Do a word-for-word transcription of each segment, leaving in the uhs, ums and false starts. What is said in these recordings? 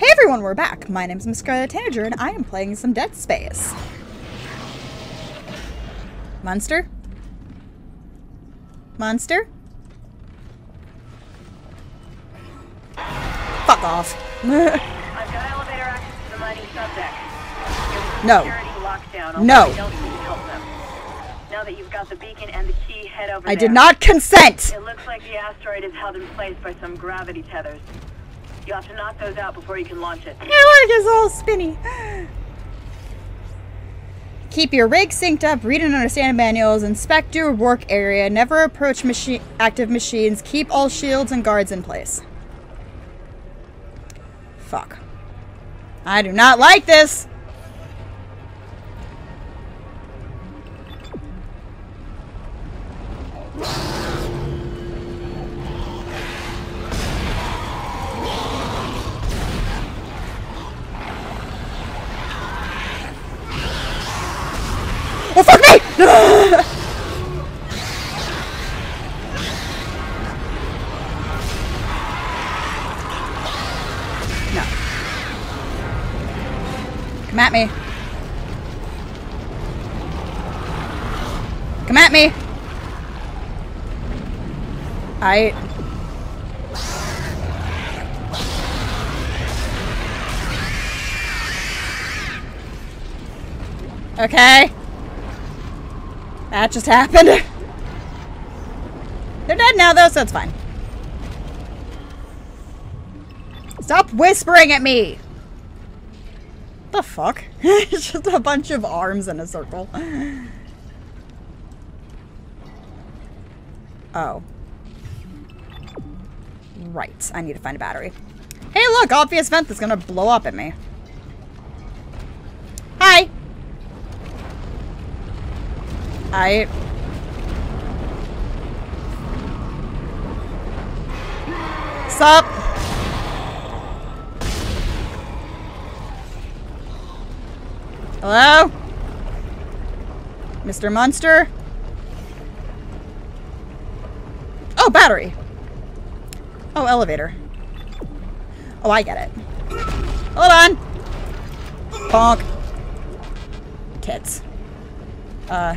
Hey everyone, we're back! My name's MissScarletTanager and I am playing some Dead Space. Monster? Monster? Fuck off. I've got elevator access to the mining subdeck. No. Lockdown, no. Now that you've got the beacon and the key, head over I there. Did not consent! It looks like the asteroid is held in place by some gravity tethers. You have to knock those out before you can launch it. My work is all spinny. Keep your rig synced up, read and understand manuals, inspect your work area, never approach machi active machines, keep all shields and guards in place. Fuck. I do not like this! Oh, fuck me! No. Come at me. Come at me. I... Okay. That just happened. They're dead now, though, so it's fine. Stop whispering at me! The fuck? It's just a bunch of arms in a circle. Oh. Right. I need to find a battery. Hey, look! Obvious vent that's gonna blow up at me. Hi! I... Sup? Hello? Mister Munster? Oh, battery! Oh, elevator. Oh, I get it. Hold on! Bonk. Tits. Uh...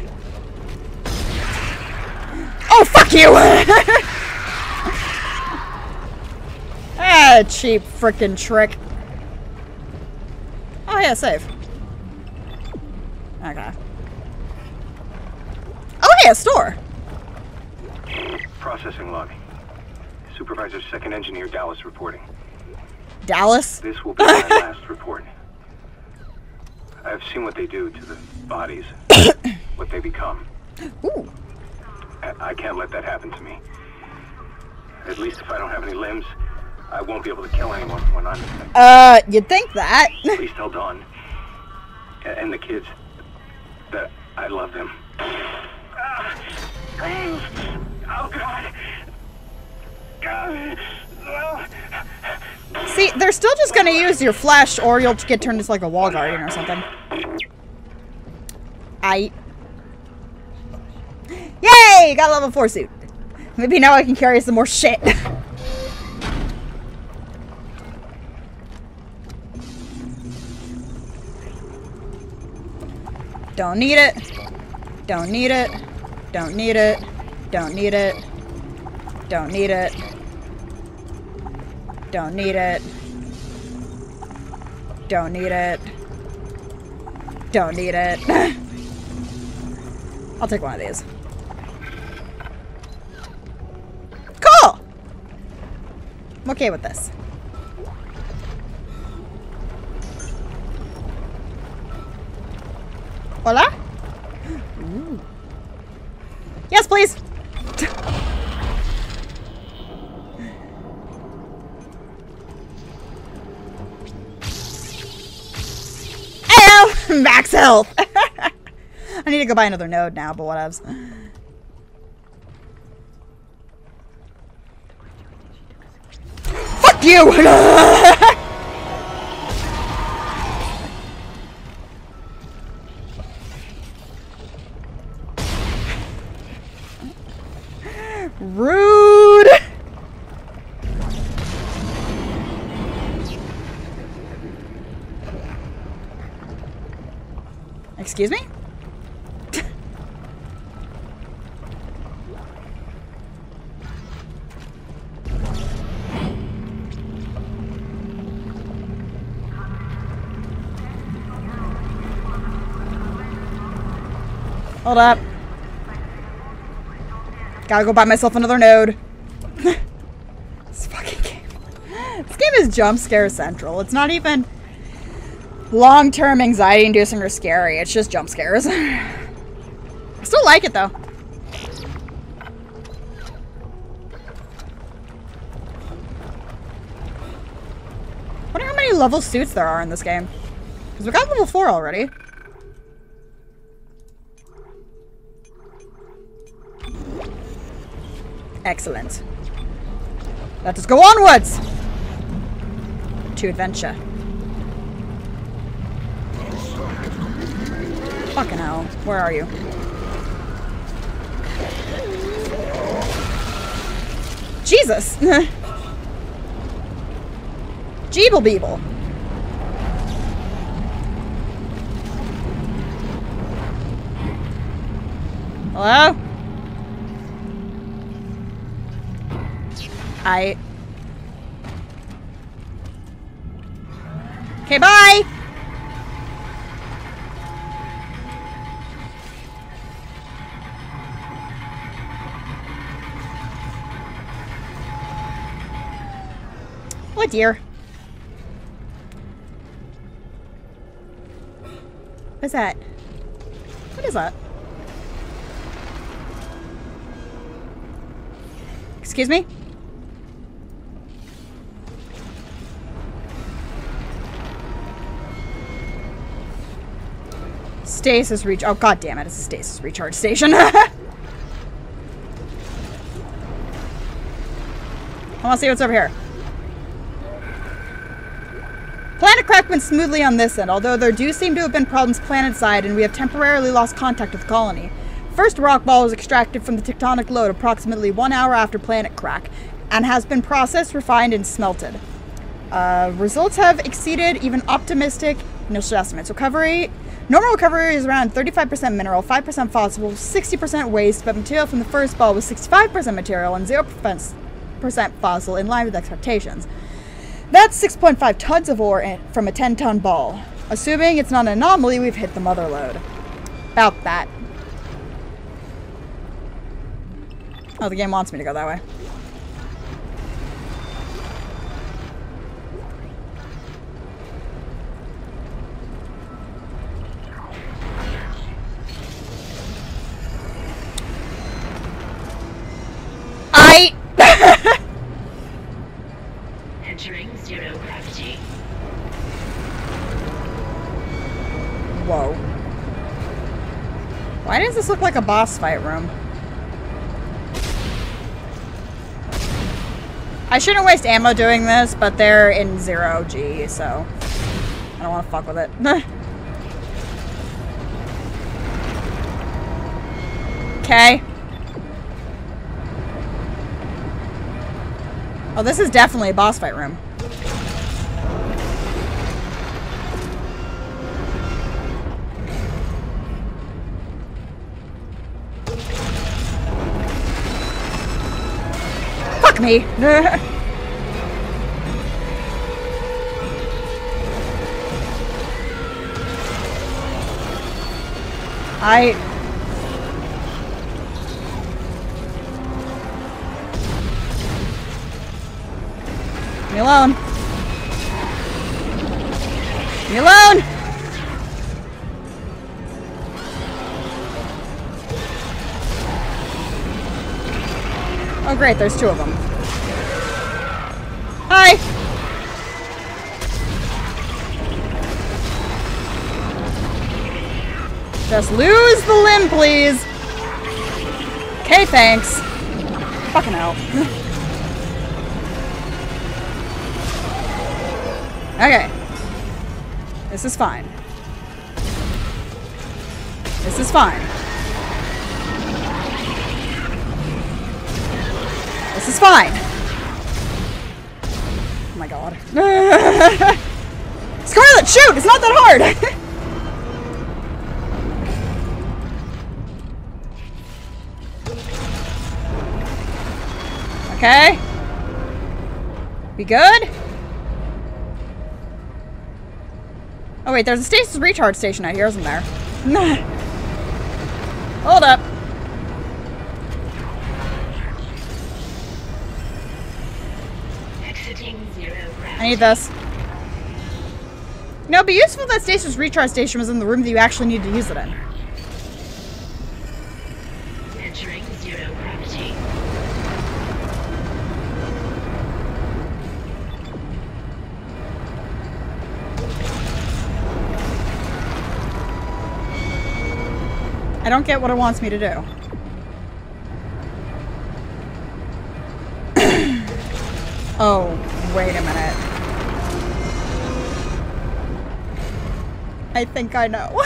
Oh, fuck you! Ah, cheap frickin' trick. Oh, yeah, save. Okay. Oh, yeah, store! Processing log. Supervisor second engineer Dallas reporting. Dallas? This will be my last report. I've seen what they do to the bodies, what they become. Ooh. I can't let that happen to me. At least if I don't have any limbs, I won't be able to kill anyone when I'm infected. Uh, you'd think that. Please tell Dawn and the kids that I love them. Uh, please. Oh, God. God. Well. See, they're still just going to use your flash, or you'll get turned into like a wall guardian or something. I... Yay! Got a level four suit. Maybe now I can carry some more shit. Don't need it. Don't need it. Don't need it. Don't need it. Don't need it. Don't need it. Don't need it. Don't need it. I'll take one of these. I'm okay with this. Hola? Ooh. Yes, please! Ow! Max health! I need to go buy another node now, but whatevs. You! Rude! Excuse me? Hold up. Gotta go buy myself another node. This fucking game. This game is jump scare central. It's not even long-term anxiety inducing or scary. It's just jump scares. I still like it though. I wonder how many level suits there are in this game. Because we got level four already. Excellent. Let us go onwards to adventure. Fucking hell. Where are you? Jesus. Jeeble beeble. Hello? I... Okay, bye! Oh dear. What's that? What is that? Excuse me? Stasis reach. Oh, god damn it! It's a stasis recharge station. I want to see what's over here. Planet crack went smoothly on this end, although there do seem to have been problems planet-side, and we have temporarily lost contact with the colony. First rock ball was extracted from the tectonic load approximately one hour after planet crack, and has been processed, refined, and smelted. Uh, results have exceeded even optimistic initial estimates. Recovery. Normal recovery is around thirty-five percent mineral, five percent fossil, sixty percent waste, but material from the first ball was sixty-five percent material and zero percent fossil, in line with expectations. That's six point five tons of ore from a ten ton ball. Assuming it's not an anomaly, we've hit the mother lode. About that. Oh, the game wants me to go that way. Does this look like a boss fight room? I shouldn't waste ammo doing this, but they're in zero G, so I don't want to fuck with it. Okay. Oh, this is definitely a boss fight room. Me. I me alone. Me alone. Oh great, there's two of them. Hi! Just lose the limb, please! Okay, thanks. Fucking hell. Okay. This is fine. This is fine. This is fine. Oh my god. Scarlet, shoot! It's not that hard! Okay. We good? Oh wait, there's a stasis recharge station out here, isn't there? Hold up. Exiting zero gravity. I need this. No, it'd be useful that stasis recharge station was in the room that you actually needed to use it in. Entering zero gravity. I don't get what it wants me to do. Oh, wait a minute. I think I know.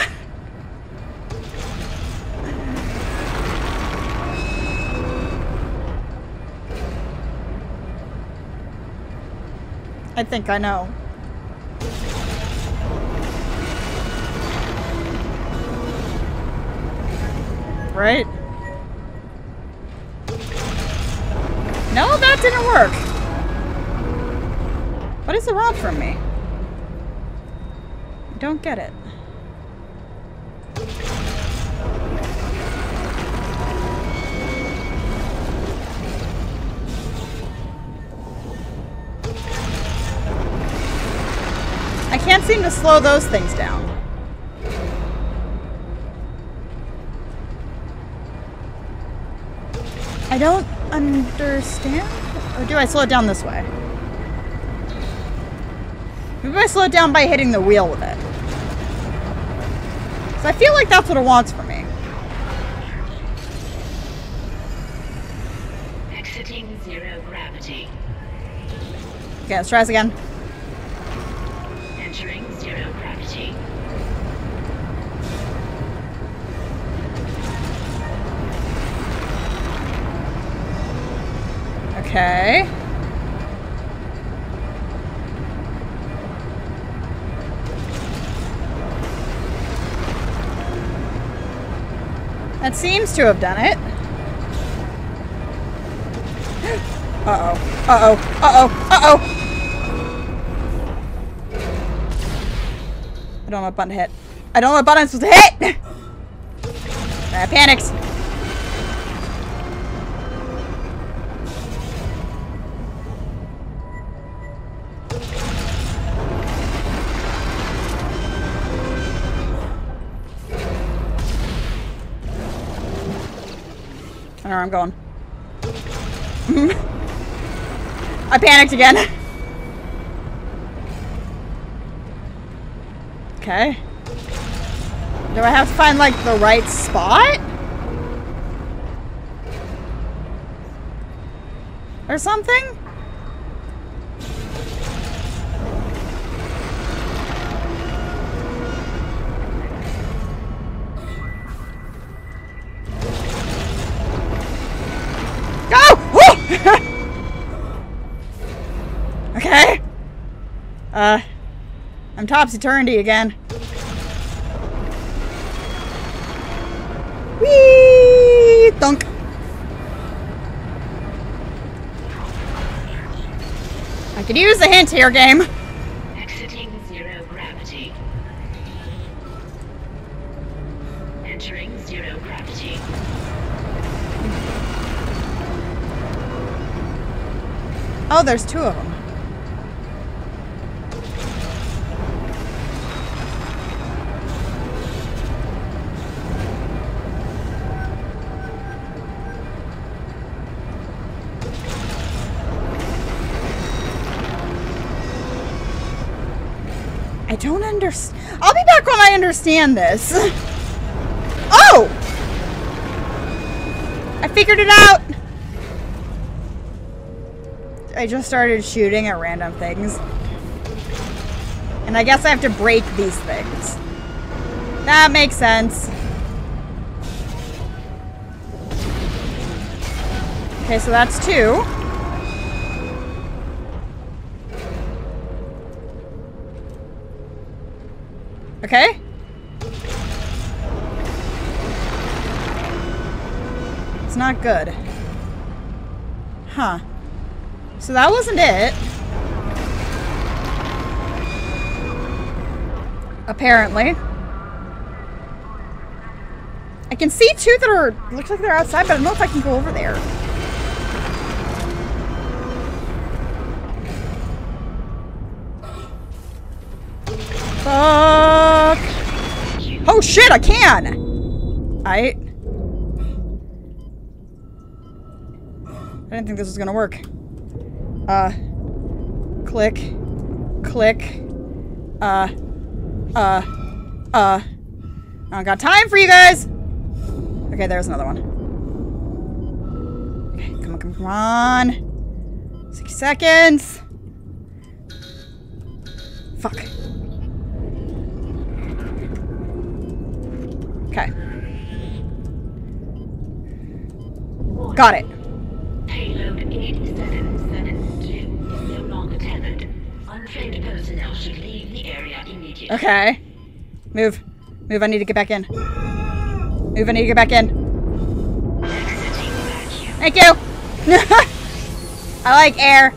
I think I know. Right? No, that didn't work. What does it want from me? I don't get it. I can't seem to slow those things down. I don't understand. Or do I slow it down this way? Maybe I slow it down by hitting the wheel with it. So I feel like that's what it wants from me. Exiting zero gravity. Okay, let's try this again. Entering zero gravity. Okay. That seems to have done it. Uh-oh. Uh-oh. Uh-oh. Uh-oh. I don't know what button to hit. I don't know what button I'm supposed to hit! That panics. I don't know where I'm going. I panicked again. Okay. Do I have to find, like, the right spot? Or something? Okay. Uh, I'm topsy-turvy again. Whee! Thunk. I could use a hint here, game. Exiting zero gravity. Entering zero gravity. Oh, there's two of them. I don't understand. I'll be back when I understand this. Oh! I figured it out! I just started shooting at random things. And I guess I have to break these things. That makes sense. Okay, so that's two. Okay. It's not good. Huh. So that wasn't it. Apparently. I can see two that are, looks like they're outside, but I don't know if I can go over there. Fuck. Oh shit, I can! I... I didn't think this was gonna work. Uh... Click. Click. Uh... Uh... Uh... I don't got time for you guys! Okay, there's another one. Okay, come on, come on, come on! sixty seconds! Fuck. Okay. Got it. Payload eight seven seven two is no longer tethered. Untrained personnel should leave the area immediately. Okay. Move. Move, I need to get back in. Move, I need to get back in. Thank you! I like air.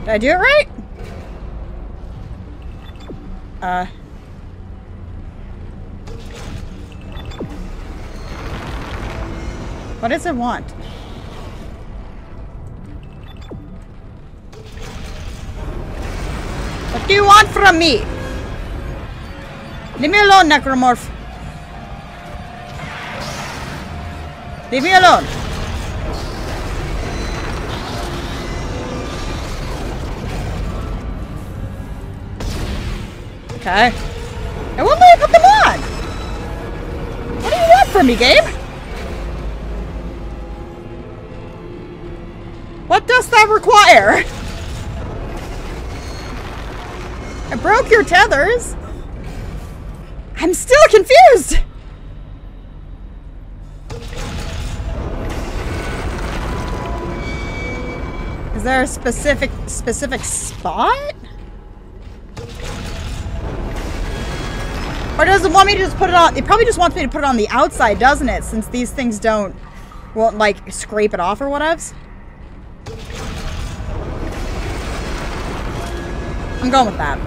Did I do it right? Uh. What does it want? What do you want from me? Leave me alone, Necromorph. Leave me alone. Okay. And what may I put them on? What do you want from me, Gabe? What does that require? I broke your tethers. I'm still confused. Is there a specific specific spot? Or does it want me to just put it on? It probably just wants me to put it on the outside, doesn't it? Since these things don't, won't like scrape it off or whatevs. I'm going with that.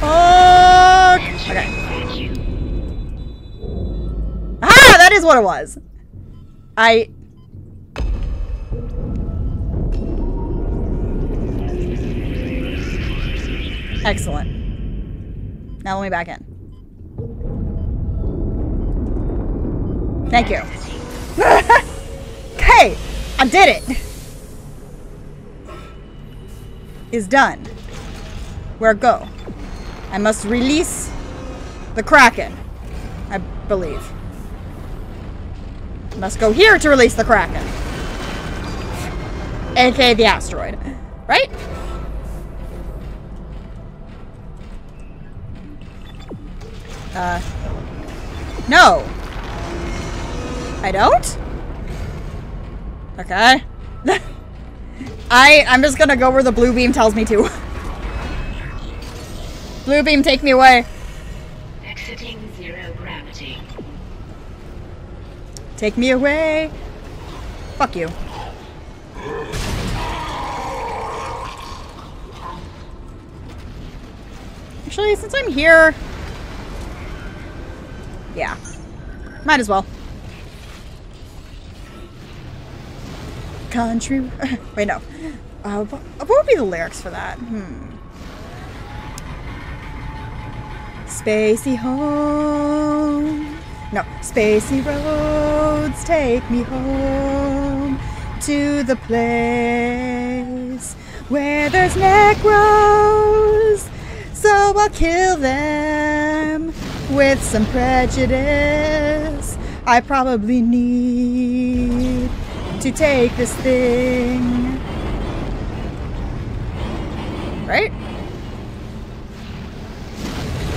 Fuck! Okay. Ah! That is what it was. I... Excellent. Now let me back in. Thank you. Okay, I did it. Is done. Where go? I must release the Kraken, I believe. I must go here to release the Kraken, aka the asteroid, right? Uh, no. I don't? Okay. I, I'm just gonna go where the blue beam tells me to. Blue beam, take me away. Exiting zero gravity. Take me away. Fuck you. Actually, since I'm here... Yeah. Might as well. Country... Wait, no. Uh, what would be the lyrics for that? Hmm. Spacey home... No. Spacey roads take me home to the place where there's necros, so I'll kill them. With some prejudice, I probably need to take this thing. Right?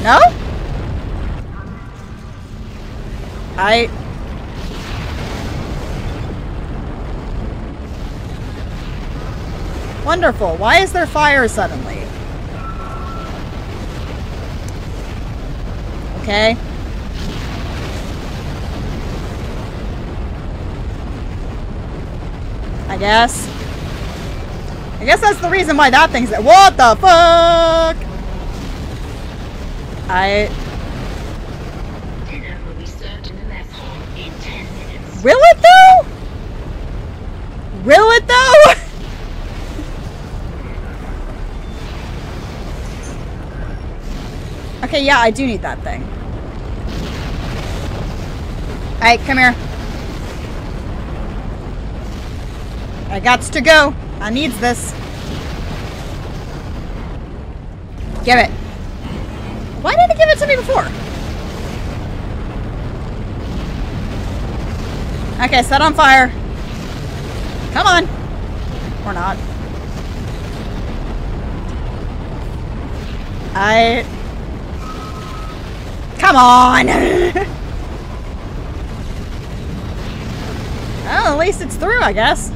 No? I... Wonderful. Why is there fire suddenly? okay? I guess. I guess that's the reason why that thing's there. What the fuck? I... Dinner will be served in the mess hall in ten minutes. Will it though? Will it though? Okay, yeah, I do need that thing. Alright, come here. I gots to go. I needs this. Give it. Why didn't it give it to me before? Okay, set on fire. Come on. Or not. I... Come on! Oh, at least it's through, I guess.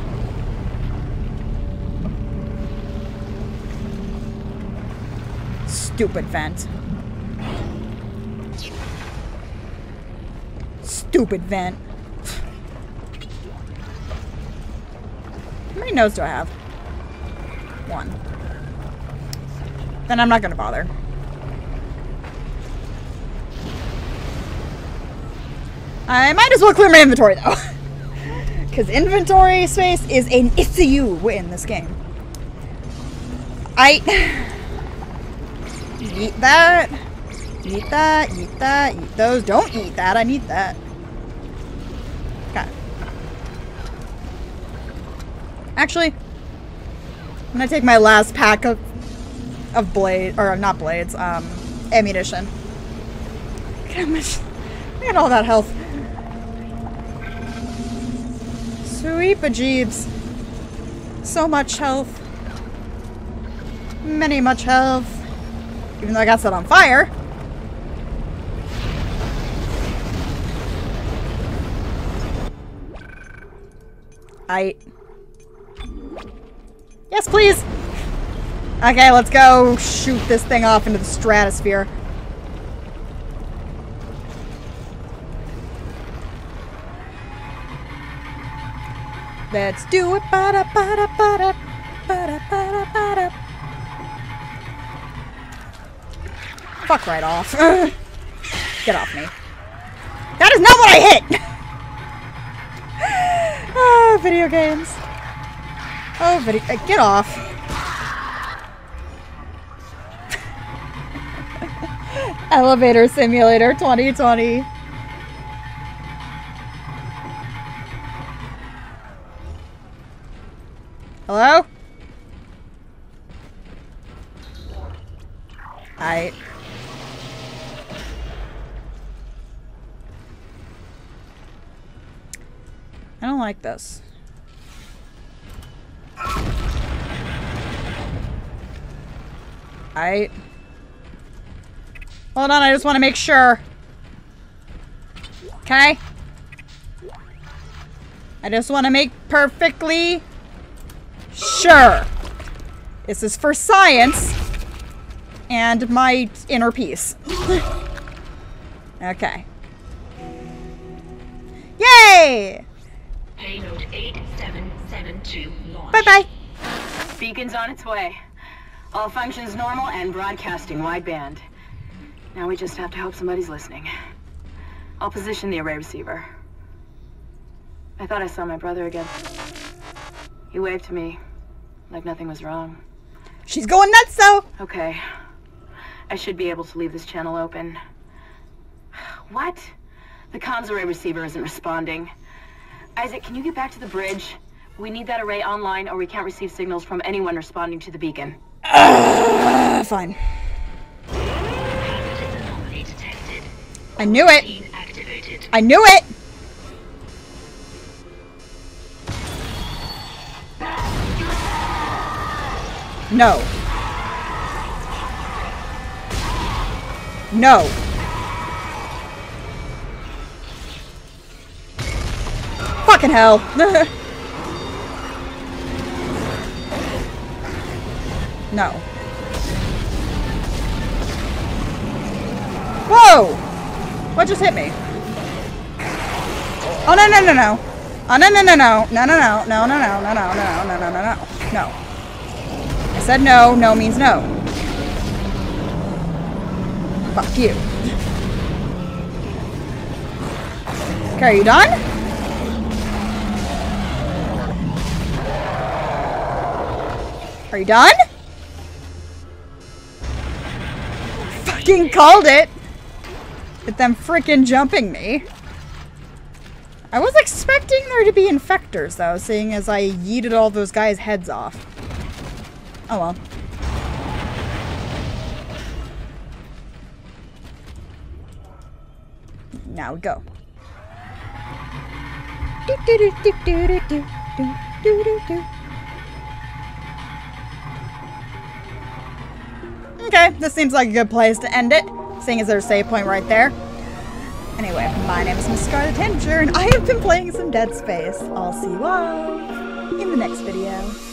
Stupid vent. Stupid vent. How many nodes do I have? One. Then I'm not gonna bother. I might as well clear my inventory though. Because inventory space is an issue in this game. I... Eat that. Eat that. Eat that. Eat those. Don't eat that. I need that. Okay. Actually, I'm gonna take my last pack of... Of blade... Or not blades. Um, ammunition. Look at how much... Look at all that health. Sweet bejeebs. So much health. Many much health. Even though I got set on fire. I... Yes, please! Okay, let's go shoot this thing off into the stratosphere. Let's do it. Ba-da, ba-da, ba-da, ba-da, ba-da, ba-da. Fuck right off. Get off me. That is not what I hit! Oh, video games. Oh, video- uh, get off. Elevator Simulator twenty twenty. Hello? I... I don't like this. I... Hold on, I just want to make sure. Okay? I just want to make perfectly... Sure. This is for science and my inner peace. Okay. Yay! Payload eight seven seven two launch. Bye-bye. Beacon's on its way. All functions normal and broadcasting wideband. Now we just have to hope somebody's listening. I'll position the array receiver. I thought I saw my brother again. He waved to me, like nothing was wrong. She's going nuts, though! Okay. I should be able to leave this channel open. What? The comms array receiver isn't responding. Isaac, can you get back to the bridge? We need that array online or we can't receive signals from anyone responding to the beacon. Uh, fine. I knew it! I knew it! No. No. Fucking hell. No. Whoa! What just hit me? Oh, no, no, no, no. Oh, no, no, no, no. No, no, no, no, no, no, no, no, no, no, no, no, no. No. I said no. No means no. Fuck you. Okay, are you done? Are you done? Fucking called it! With them freaking jumping me. I was expecting there to be infectors though, seeing as I yeeted all those guys' heads off. Oh well. Now we go. Do do do do do do do do do do. Okay, this seems like a good place to end it, seeing as there's a save point right there. Anyway, my name is MissScarletTanager, and I have been playing some Dead Space. I'll see you all in the next video.